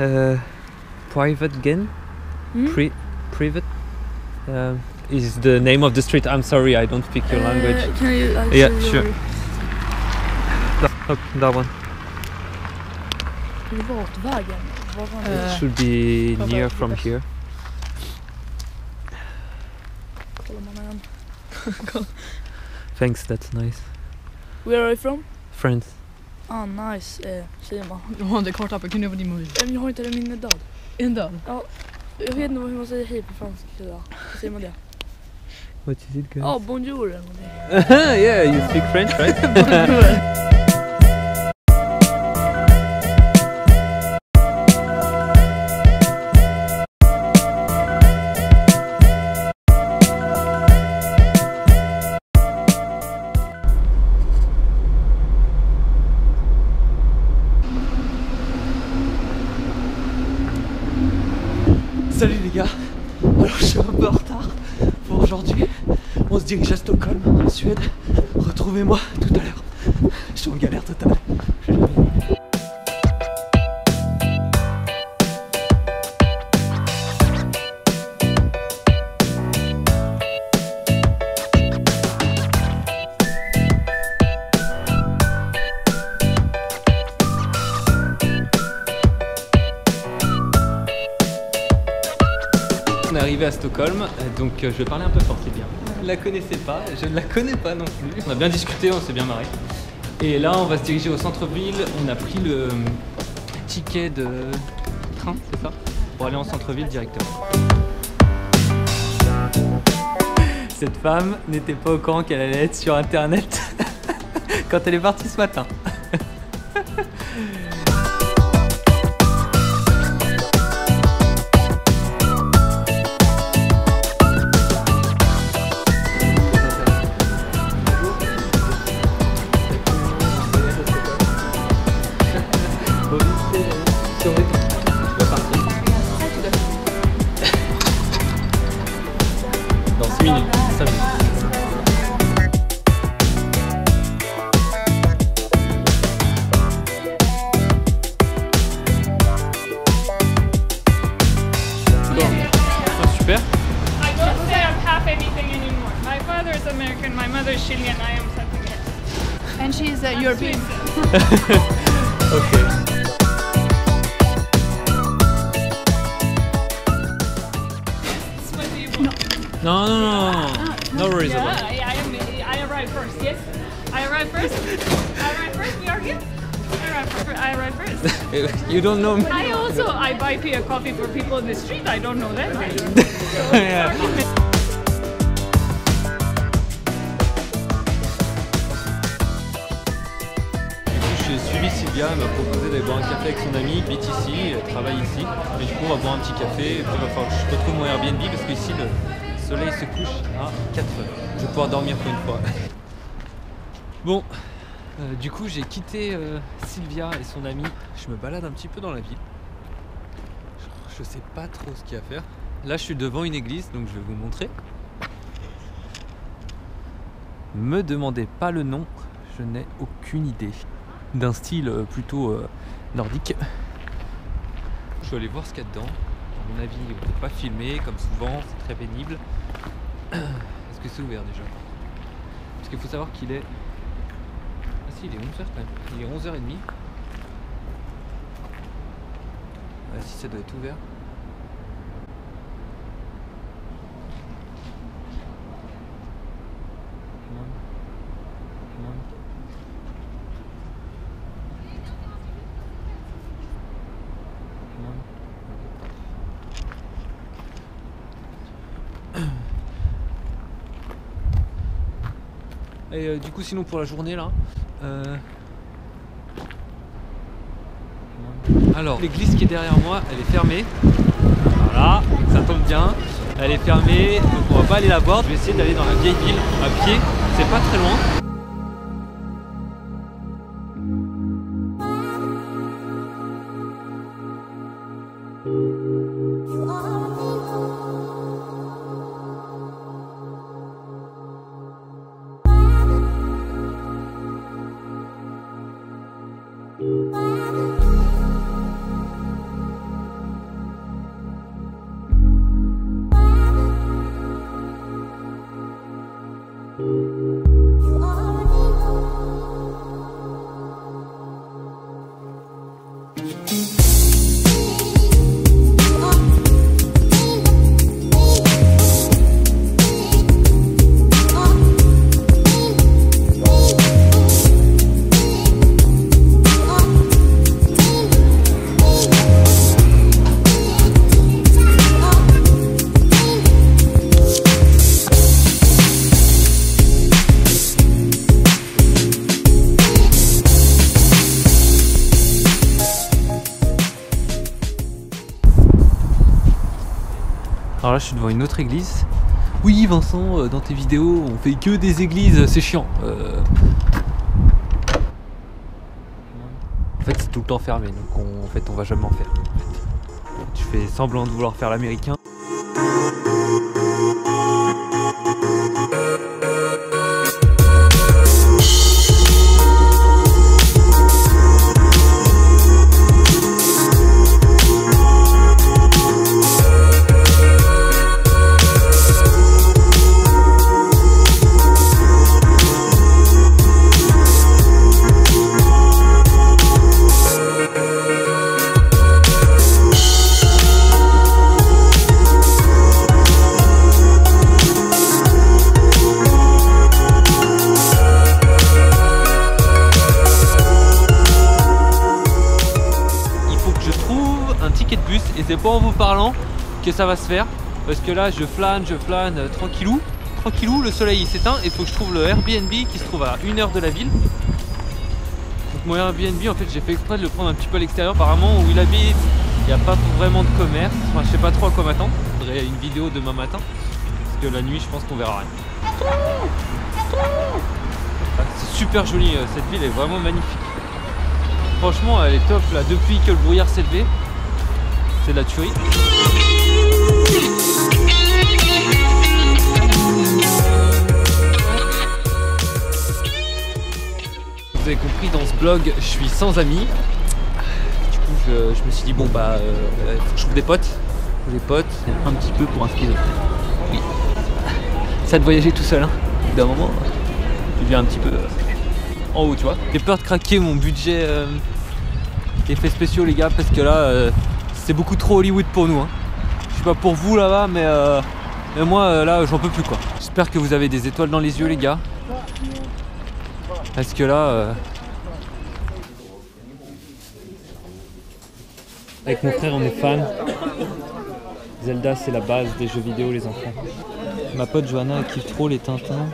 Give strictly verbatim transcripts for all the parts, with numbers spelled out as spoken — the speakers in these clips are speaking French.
uh, Private Gen? Hmm? Pri private? Uh, is the name of the street. I'm sorry, I don't speak your uh, language. Can you actually yeah, sure. That, that one. Uh, it should be near from here. Thanks, that's nice. Where are you from? France. Ah, nice, eh, säger man. Du har inte kartappen, kan du vara din mobil? Jag har inte den, min är död. En död? Ja, jag vet inte hur man säger hej på franska idag. Hur säger man det? What is it, guys? Ja, ah, bonjour. Yeah, you speak French, right? Bonjour. Salut les gars, alors je suis un peu en retard pour aujourd'hui, on se dirige à Stockholm, en Suède, retrouvez-moi tout à l'heure, je suis en galère totale. À Stockholm, donc je vais parler un peu fort, Sylvia. Je la connaissais pas, je ne la connais pas non plus. On a bien discuté, on s'est bien marré. Et là, on va se diriger au centre-ville. On a pris le ticket de train, c'est ça, pour aller en centre-ville directement. Cette femme n'était pas au courant qu'elle allait être sur Internet quand elle est partie ce matin. Okay. No, no, no, no, no worries yeah, about it. I, I, am, I arrived first, yes? I arrived first? I arrived first, we are here? I arrived first. I arrived first. You don't know me? I also, I buy a coffee for people in the street, I don't know them. Yeah. Sylvia m'a proposé d'aller boire un café avec son ami, habite ici, travaille ici. Et du coup on va boire un petit café et puis il va falloir que je retrouve mon Airbnb parce qu'ici le soleil se couche à quatre heures. Je vais pouvoir dormir pour une fois. Bon, euh, du coup j'ai quitté euh, Sylvia et son ami. Je me balade un petit peu dans la ville. Je, je sais pas trop ce qu'il y a à faire. Là je suis devant une église donc je vais vous montrer. Me demandez pas le nom, je n'ai aucune idée. D'un style plutôt euh, nordique. Je vais aller voir ce qu'il y a dedans. À mon avis, on ne peut pas filmer comme souvent, c'est très pénible. Est-ce que c'est ouvert déjà? Parce qu'il faut savoir qu'il est... Ah si, il est onze heures quand même. Il est onze heures trente. Ah si, ça doit être ouvert. Et euh, du coup sinon pour la journée là euh... Alors l'église qui est derrière moi elle est fermée. Voilà, ça tombe bien. Elle est fermée, donc on va pas aller la voir. Je vais essayer d'aller dans la vieille ville à pied, c'est pas très loin. là, je suis devant une autre église. Oui, Vincent, dans tes vidéos, on fait que des églises, c'est chiant. Euh... En fait, c'est tout le temps fermé, donc on... en fait, on va jamais en faire. En fait. Tu fais semblant de vouloir faire l'américain. C'est pas en vous parlant que ça va se faire, parce que là je flâne, je flâne euh, tranquillou, tranquillou, le soleil s'éteint et il faut que je trouve le Airbnb qui se trouve à une heure de la ville. Donc mon Airbnb, en fait, j'ai fait exprès de le prendre un petit peu à l'extérieur. Apparemment où il habite il n'y a pas vraiment de commerce, enfin je sais pas trop à quoi m'attendre. Je voudrais une vidéo demain matin, parce que la nuit je pense qu'on verra rien. C'est super joli, cette ville est vraiment magnifique, franchement elle est top là. Depuis que le brouillard s'est levé, c'est de la tuerie. Vous avez compris, dans ce blog, je suis sans amis. Du coup, je, je me suis dit, bon, bah, euh, faut que je trouve des potes. Des potes, un petit peu pour un skido. Oui. Ça de voyager tout seul, hein. D'un moment, tu deviens un petit peu euh, en haut, tu vois. J'ai peur de craquer mon budget euh, effets spéciaux, les gars, parce que là, euh, c'est beaucoup trop Hollywood pour nous, hein. Je sais pas pour vous là-bas, mais, euh, mais moi euh, là j'en peux plus quoi. J'espère que vous avez des étoiles dans les yeux, les gars. Parce que là... Euh... Avec mon frère on est fan. Zelda c'est la base des jeux vidéo, les enfants. Ma pote Johanna kiffe trop les Tintins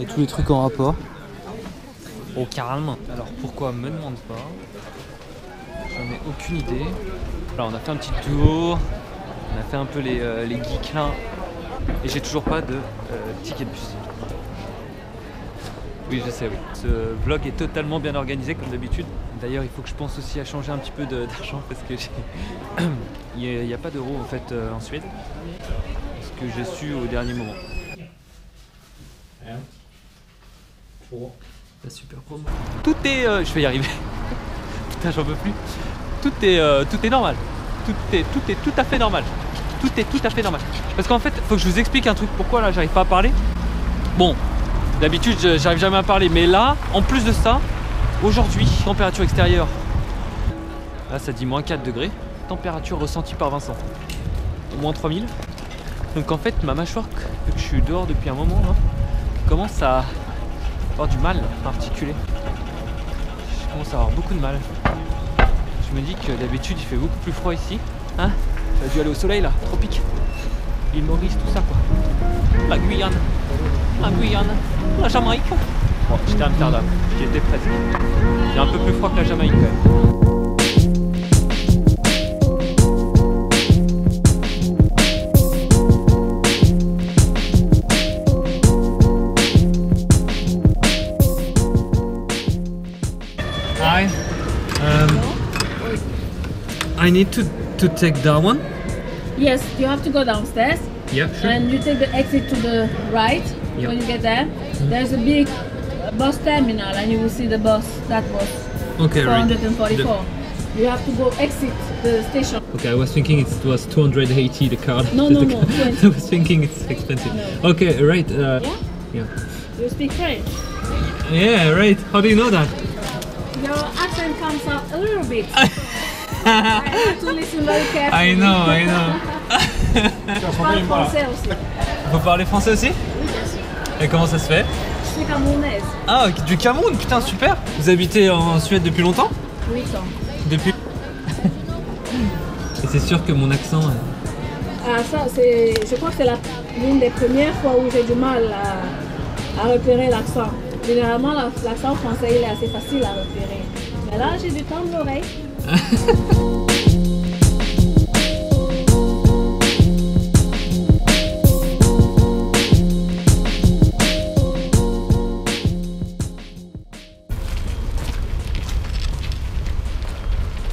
et tous les trucs en rapport. Oh carrément. Alors pourquoi, me demande pas. J'en ai aucune idée. Alors on a fait un petit tour, on a fait un peu les, euh, les geeks là, et j'ai toujours pas de euh, ticket de bus. Oui je sais, oui. Ce vlog est totalement bien organisé comme d'habitude. D'ailleurs il faut que je pense aussi à changer un petit peu d'argent parce que il n'y a, a pas d'euros en fait euh, en Suède. Ce que j'ai su au dernier moment. La super promo. Tout est... Euh, je vais y arriver. Putain j'en peux plus. Tout est, euh, tout est normal. Tout est, tout est tout à fait normal. Tout est tout à fait normal. Parce qu'en fait, faut que je vous explique un truc. Pourquoi là, j'arrive pas à parler. Bon, d'habitude, j'arrive jamais à parler. Mais là, en plus de ça, aujourd'hui, température extérieure. Là, ça dit moins quatre degrés. Température ressentie par Vincent. moins trois mille. Donc en fait, ma mâchoire, vu que je suis dehors depuis un moment, là, commence à avoir du mal à articuler. Je commence à avoir beaucoup de mal. Je me dis que d'habitude il fait beaucoup plus froid ici, hein. J'ai dû aller au soleil là, tropique, l'île Maurice, tout ça quoi. La Guyane, la Guyane, la Jamaïque. Bon, j'étais Amsterdam, j'y étais presque. Il est un peu plus froid que la Jamaïque quand même. I need to, to take Darwin. Yes, you have to go downstairs. Yeah, sure. And you take the exit to the right, yeah. When you get there. Mm-hmm. There's a big bus terminal and you will see the bus, that bus. Okay, four forty-four. Right. The... You have to go exit the station. Okay, I was thinking it was two hundred eighty the card. No, no, no. I was thinking it's expensive. No. Okay, right. Uh, yeah? Yeah. You speak French? Yeah, right. How do you know that? Your accent comes out a little bit. I have to listen very carefully. I know, I know. Je parle français aussi. Vous parlez français aussi? Oui, bien sûr. Et comment ça se fait? Je suis camerounaise. Ah, du Cameroun, putain, super. Vous habitez en Suède depuis longtemps? huit ans. Depuis... Et c'est sûr que mon accent... Ah, ça, c'est... Je crois que c'est l'une des premières fois où j'ai du mal à, à repérer l'accent. Généralement, l'accent français, il est assez facile à repérer. Mais là, j'ai du temps de l'oreille.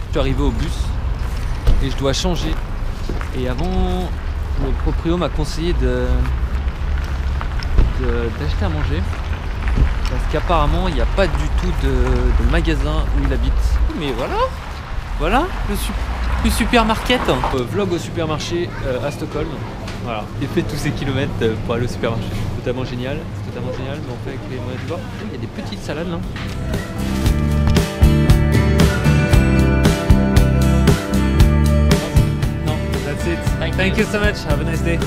Je suis arrivé au bus et je dois changer. Et avant, le proprio m'a conseillé de, de, d'acheter à manger. Parce qu'apparemment, il n'y a pas du tout de, de magasin où il habite. Mais voilà, voilà le, su le supermarket. Euh, vlog au supermarché euh, à Stockholm. Voilà, j'ai fait tous ces kilomètres pour aller au supermarché. C'est totalement génial, c'est totalement génial, mais on fait avec les moyens du bord. Il y a des petites salades là. Non, that's it. Thank, Thank you. you so much. Have a nice day.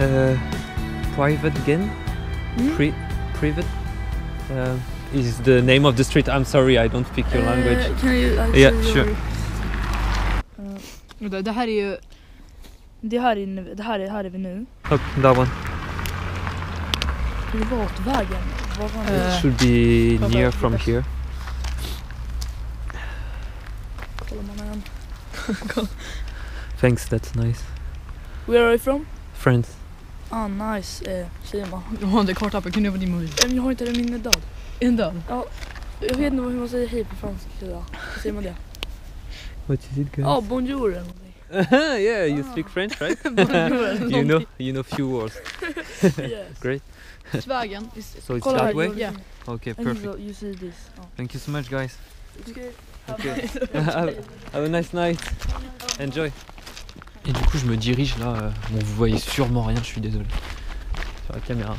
Uh, private Ghen? Mm? Pri private uh, is the name of the street. I'm sorry, I don't speak your uh, language. Can you answer yeah, sure. Uh, det här är ju det här är det här är här är vi nu. Oh, that one. Privatvägen. Uh, It should be uh, near from here. Thanks, that's nice. Where are you from? France. Ah, nice, eh, Kima. Du har en kartappen, kan du vara din mobil? Jag har inte det, min är död. En död? Ja, jag vet inte hur man säger hej på franska idag. Hur säger man det? What is it, guys? Ja, oh, bonjour. Yeah, you ah. speak French, right? Bonjour. you know, you know few words. Yes. Great. Svägen. So it's that way? Yeah. Okay, perfect. And you see this. Oh. Thank you so much, guys. Okay. Okay. have, have a nice night. Enjoy. Et du coup je me dirige là, euh, bon vous voyez sûrement rien, je suis désolé, sur la caméra,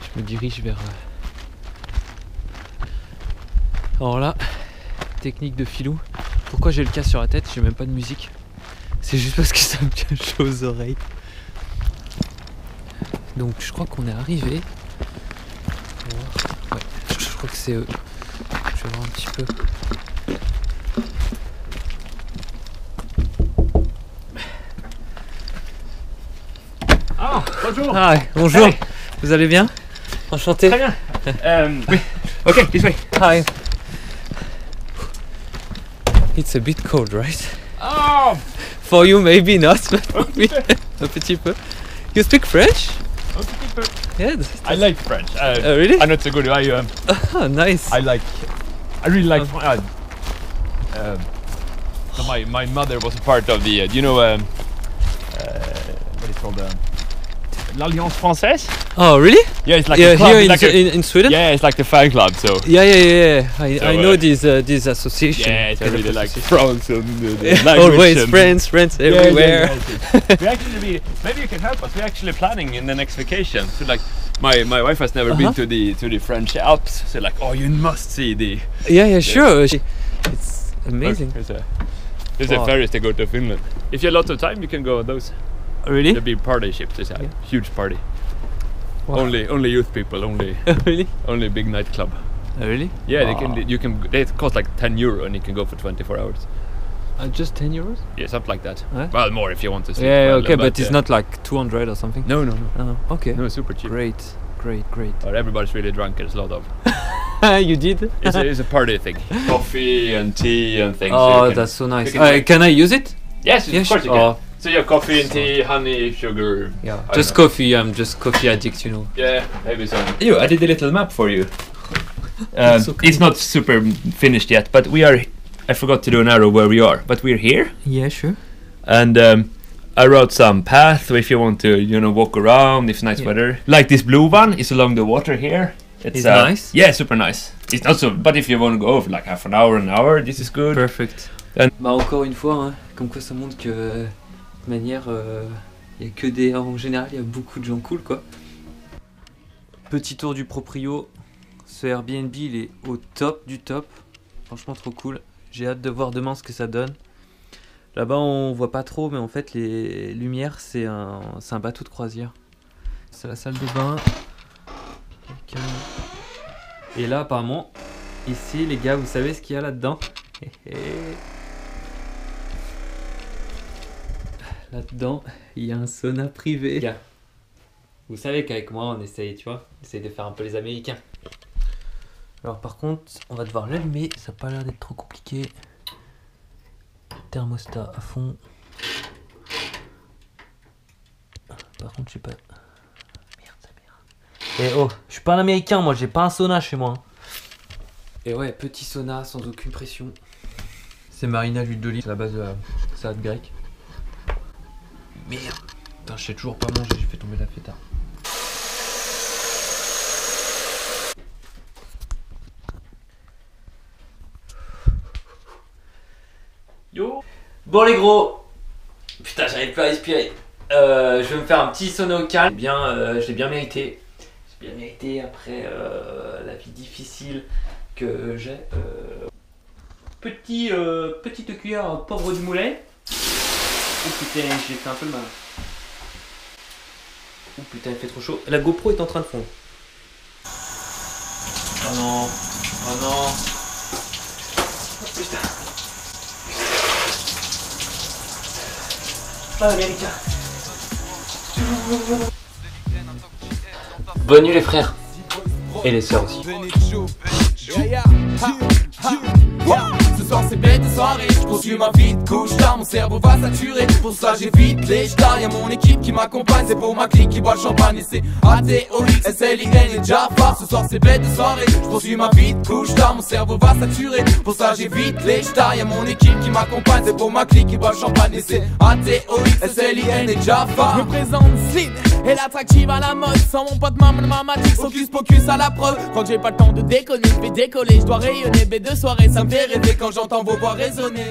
je me dirige vers... Euh... Alors là, technique de filou, pourquoi j'ai le casque sur la tête, j'ai même pas de musique, c'est juste parce que ça me tient chaud aux oreilles. Donc je crois qu'on est arrivé, ouais, je, je crois que c'est eux, je vais voir un petit peu... Bonjour. Ah, bonjour. Hey. Vous allez bien? Enchanté. Très bien. um, oui. Ok, this way. Hi. It's a bit cold, right? Oh. For you, maybe not, but for me, un petit peu. You speak French? Un petit peu. Yeah. I like French. Uh, uh, really? I'm not so good. I um. Oh, nice. I like. I really like. Um. French. Uh, so my my mother was a part of the. Uh, you know um. Uh, what is called um. L'Alliance Française. Oh really? Yeah, it's like yeah, a club. Here it's in, like a, in, in Sweden. Yeah, it's like the fan club. So yeah, yeah, yeah. I, so, I know uh, this uh, this association. Yeah, it's really like France and uh, the yeah, language. Always France, France everywhere. Yeah, yeah, yeah. we actually be, maybe you can help us. We're actually planning in the next vacation. So like my my wife has never uh-huh. been to the to the French Alps. So like oh you must see the. Yeah, yeah, the, sure. It's amazing. There's a, there's wow. a ferry to go to Finland. If you have a lot of time, you can go on those. Really? The big party ship, this yeah. huge party. Wow. Only, only youth people, only. Really? Only big nightclub. Uh, really? Yeah, wow. they can. They, you can. They cost like ten euro, and you can go for twenty-four hours. Uh, just ten euros? Yeah, something like that. Huh? Well, more if you want to. See yeah, well, okay, but, but it's uh, not like two hundred or something. No, no, no. Uh-huh. Okay. No, super cheap. Great, great, great. But everybody's really drunk. There's a lot of. You did? It's, a, it's a party thing. Coffee and tea and things. Oh, so can, that's so nice. Can, uh, can I use it? Yes, yes of course you can. Oh. So yeah, coffee and tea, honey, sugar. Yeah, I just coffee. I'm just coffee addict, you know. Yeah, maybe so. You, I did a little map for you. Um, so it's not super finished yet, but we are. I forgot to do an arrow where we are, but we're here. Yeah, sure. And um, I wrote some path if you want to, you know, walk around. If nice yeah. weather, like this blue one is along the water here. It's, it's uh, nice. Yeah, super nice. It's not so, but if you want to go over like half an hour, an hour, this is good. Perfect. And bah encore une fois, hein, comme quoi ça montre que euh, de manière, il euh, y a que des, en général, il y a beaucoup de gens cool, quoi. Petit tour du proprio. Ce Airbnb, il est au top du top. Franchement, trop cool. J'ai hâte de voir demain ce que ça donne. Là-bas, on voit pas trop, mais en fait, les lumières, c'est un, c'est un bateau de croisière. C'est la salle de bain. Okay. Et là, apparemment, ici, les gars, vous savez ce qu'il y a là-dedans? Là-dedans, il y a un sauna privé. Les gars, vous savez qu'avec moi, on essaye, tu vois, on essaye de faire un peu les Américains. Alors par contre, on va devoir l'allumer, ça n'a pas l'air d'être trop compliqué. Thermostat à fond. Par contre, je sais pas... Merde, ça merde. Et oh, je suis pas un Américain, moi, j'ai pas un sauna chez moi. Et ouais, petit sauna, sans aucune pression. C'est marina, l'huile d'olive, c'est la base de la salade grecque. Merde. Putain, je sais toujours pas manger, j'ai fait tomber la feta. Bon les gros, putain j'arrive plus à respirer, euh, je vais me faire un petit sauna au calme, bien, euh, je l'ai bien mérité, j'ai bien mérité après euh, la vie difficile que j'ai. Euh... Petit, euh, petite cuillère pauvre du moulet, oh putain j'ai fait un peu le mal, oh putain il fait trop chaud, la GoPro est en train de fondre. Oh non, oh non, oh putain. Bonne nuit les frères et les sœurs aussi. Ce soir c'est bête et soirée, je consume ma vie de couche tard, mon cerveau va saturer, pour ça j'évite les stars. Y'a mon équipe qui m'accompagne, c'est pour ma clique qui boit le champagne et c'est A T O X, S L I N et Jaffar. Ce soir c'est bête et soirée, je consume ma vie de couche tard, mon cerveau va saturer, pour ça j'évite les stars. Y'a mon équipe qui m'accompagne, c'est pour ma clique qui boit le champagne et c'est A T O X, S L I N et Jaffar. Je me présente S I D et l'attractive à la mode, sans mon pote maman mamatique, focus focus à la preuve. Quand j'ai pas le temps de déconner, je vais décoller, je dois rayonner, B deux soirées ça me fait rêver quand j'entends vos voix résonner.